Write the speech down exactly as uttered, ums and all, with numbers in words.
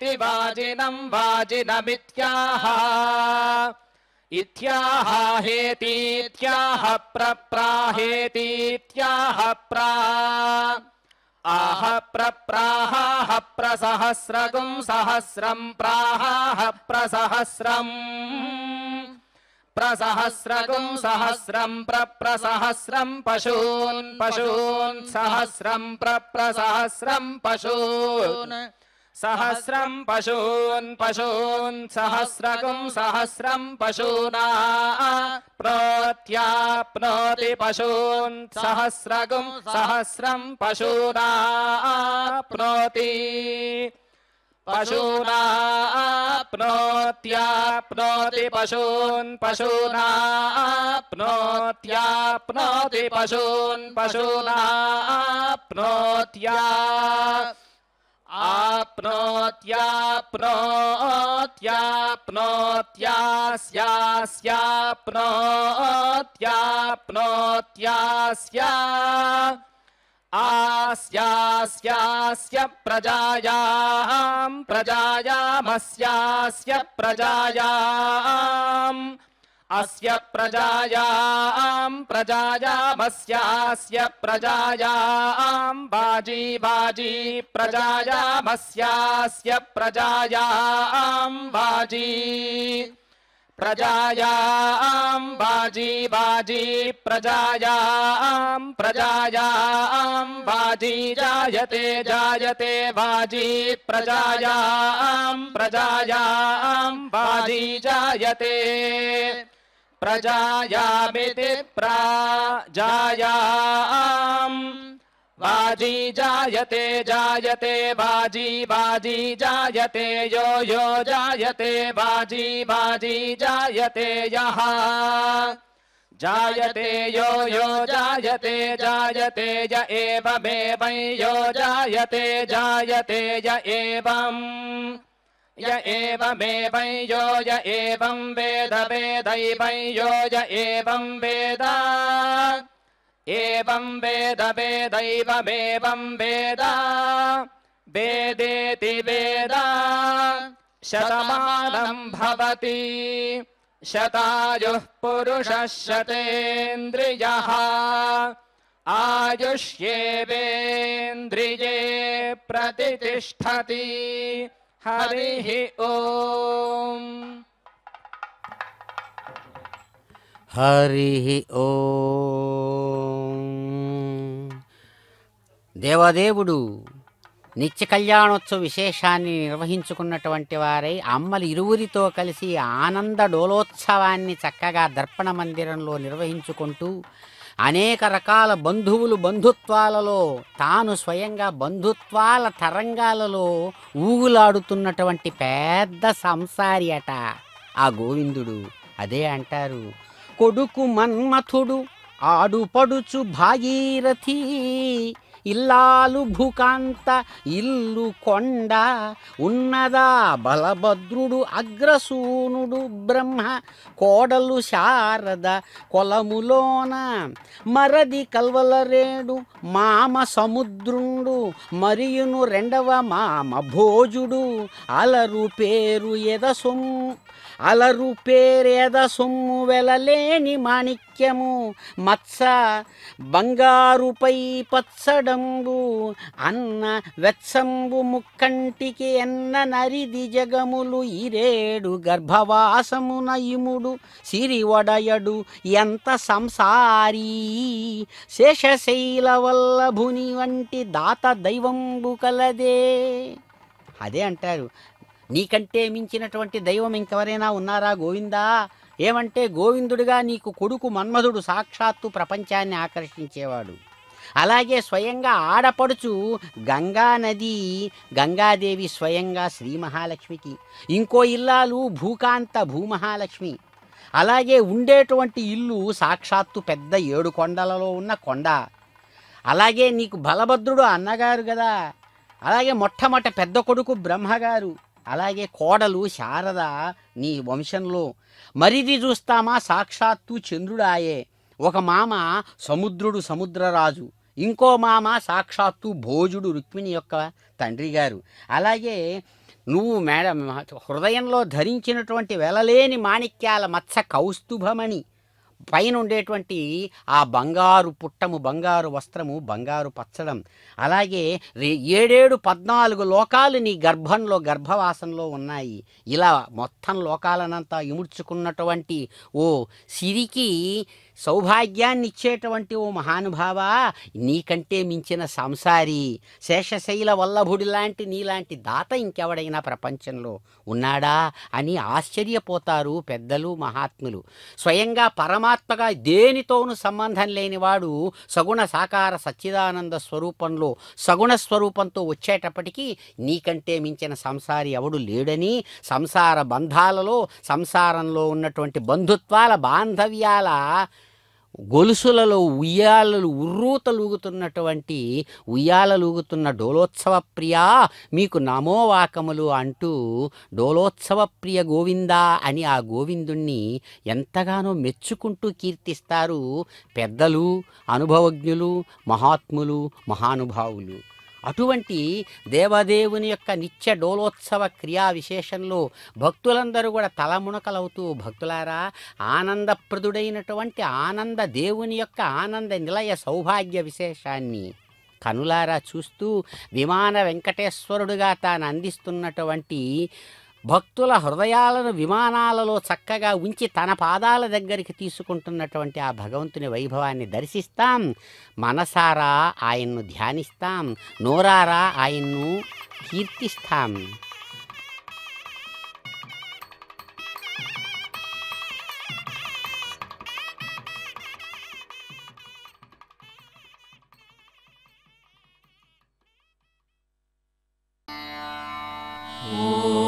त्रिवाजिनं वाजिनमित्याह इत्याह हेतीत्याह प्रप्राहेतीत्याह प्रा आह प्रप्राहाह प्रसहस्रगुं सहस्रं प्राहाह प्रसहस्रं प्रसहस्रगुं सहस्रं प्रप्रसहस्रं पशून् पशून् सहस्रं प्रप्रसहस्रं पशून् सहस्रं पशून् पशून् सहस्रगुं सहस्रं पशूना प्रोत्याप्नोति पशून् सहस्रगुं सहस्रं पशूना प्रोति पशूना प्नोत्याप्नोति पशून् पशूना प्नोत्याप्नोति पशून् पशूना प्नोत्या आपनोत्याप्नोत्याप्नोत्यास्यास्याप्नोत्याप्नोत्यास्या आस्यास्यास्य प्रजायां प्रजायामस्यास्य प्रजायाम् अस्य प्रजायां प्रजायामस्यास्य प्रजायां बाजी बाजी प्रजायामस्यास्य प्रजायां बाजी प्रजायां बाजी बाजी प्रजायां प्रजायां बाजी जायते जायते बाजी प्रजायां प्रजायां बाजी जायते प्रजायामिति प्राजायाम् वाजी जायते जायते वाजी वाजी जायते यो यो जायते वाजी वाजी जायते यः जायते यो यो जायते जायते य एवमेव यो जायते जायते य एवम् य एवमेव यो य एवं वेद वेदैव यो य एवं वेद एवं वेद वेदैवमेवं वेद वेदेति वेद शतमानं भवति शतायुः पुरुषः शतेन्द्रियः आयुष्येवेन्द्रिये प्रतिष्ठति हरिः ओम हरिः ओम। దేవదేవుడు నిత్య కళ్యాణోత్సవ విశేషాన్ని నిర్వహించుకున్నటువంటి వారై అమ్మలు ఇరువురితో కలిసి ఆనంద డోలోత్సవాన్ని చక్కగా దర్పణ మందిరంలో నిర్వహించుకుంటూ అనేక రకాల బంధువులు బంధుత్వాలలో తాను స్వయంగా బంధుత్వాల తరంగాలలో ఊగులాడుతున్నటువంటి పెద్ద సంసారి అట ఆ గోవిందుడు. అదే అంటారు కొడుకు మన్మథుడు ఆడుపడుచు భాగీరథి ఇల్లాలు భూకాంత ఇల్లు కొండ ఉన్నదా బలభద్రుడు అగ్రసూనుడు బ్రహ్మ కోడలు శారద కొలములోన మరది కల్వలరేడు మామ సముద్రుండు మరియును రెండవ మామ భోజుడు అలరు పేరు ఎదసొమ్ము అలరు పేరేద సొమ్ము వెలలేని మాణిక్యము మత్స బంగారుపై పచ్చడంబు అన్న వెత్సంబు ముక్కంటికి ఎన్న నరిది జగములు ఈరేడు గర్భవాసమున ఇముడు సిరి వడయడు ఎంత సంసారీ శేషశైల వల్లభుని వంటి దాత దైవంబు కలదే. అదే అంటారు నీకంటే మించినటువంటి దైవం ఇంకెవరైనా ఉన్నారా గోవిందా? ఏమంటే గోవిందుడిగా నీకు కొడుకు మన్మధుడు సాక్షాత్తు ప్రపంచాన్ని ఆకర్షించేవాడు. అలాగే స్వయంగా ఆడపడుచు గంగానది గంగాదేవి స్వయంగా శ్రీ మహాలక్ష్మికి, ఇంకో ఇల్లాలు భూకాంత భూమహాలక్ష్మి, అలాగే ఉండేటువంటి ఇల్లు సాక్షాత్తు పెద్ద ఏడు కొండలలో ఉన్న కొండ, అలాగే నీకు బలభద్రుడు అన్నగారు కదా, అలాగే మొట్టమొదట పెద్ద కొడుకు బ్రహ్మగారు, అలాగే కోడలు శారద నీ వంశంలో, మరిది చూస్తామా సాక్షాత్తు చంద్రుడాయే, ఒక మామ సముద్రుడు సముద్రరాజు, ఇంకో మామ సాక్షాత్తు భోజుడు రుక్మిణి యొక్క తండ్రి గారు. అలాగే నువ్వు మేడం హృదయంలో ధరించినటువంటి వెలలేని మాణిక్యాల మత్స కౌస్తుభమణి, పైన ఉండేటువంటి ఆ బంగారు పుట్టము, బంగారు వస్త్రము, బంగారు పచ్చడం, అలాగే ఏడేడు పద్నాలుగు లోకాలు నీ గర్భంలో గర్భవాసంలో ఉన్నాయి. ఇలా మొత్తం లోకాలనంతా ఇముడ్చుకున్నటువంటి ఓ సిరికి సౌభాగ్యాన్ని ఇచ్చేటువంటి ఓ మహానుభావ, నీకంటే మించిన సంసారి శేషశైల వల్లభుడి లాంటి నీలాంటి దాత ఇంకెవడైనా ప్రపంచంలో ఉన్నాడా అని ఆశ్చర్యపోతారు పెద్దలు మహాత్ములు. స్వయంగా పరమాత్మగా దేనితోనూ సంబంధం లేనివాడు సగుణ సాకార సచ్చిదానంద స్వరూపంలో సగుణ స్వరూపంతో వచ్చేటప్పటికీ నీకంటే మించిన సంసారి ఎవడు లేడని, సంసార బంధాలలో సంసారంలో ఉన్నటువంటి బంధుత్వాల బాంధవ్యాల గొలుసులలో ఉయ్యాలలు ఉర్రూతలూగుతున్నటువంటి ఉయ్యాలూగుతున్న డోలోత్సవ ప్రియా మీకు నమోవాకములు అంటూ డోలోత్సవ ప్రియ గోవిందా అని ఆ గోవిందుణ్ణి ఎంతగానో మెచ్చుకుంటూ కీర్తిస్తారు పెద్దలు, అనుభవజ్ఞులు, మహాత్ములు, మహానుభావులు. అటువంటి దేవదేవుని యొక్క నిత్య డోలోత్సవ క్రియా విశేషంలో భక్తులందరూ కూడా తలమునకలవుతూ, భక్తులారా ఆనందప్రదుడైనటువంటి ఆనంద దేవుని యొక్క ఆనంద నిలయ సౌభాగ్య విశేషాన్ని కనులారా చూస్తూ విమాన వెంకటేశ్వరుడుగా తాను అందిస్తున్నటువంటి భక్తుల హృదయాలను విమానాలలో చక్కగా ఉంచి తన పాదాల దగ్గరికి తీసుకుంటున్నటువంటి ఆ భగవంతుని వైభవాన్ని దర్శిస్తాం, మనసారా ఆయన్ను ధ్యానిస్తాం, నోరారా ఆయన్ను కీర్తిస్తాం. ఓ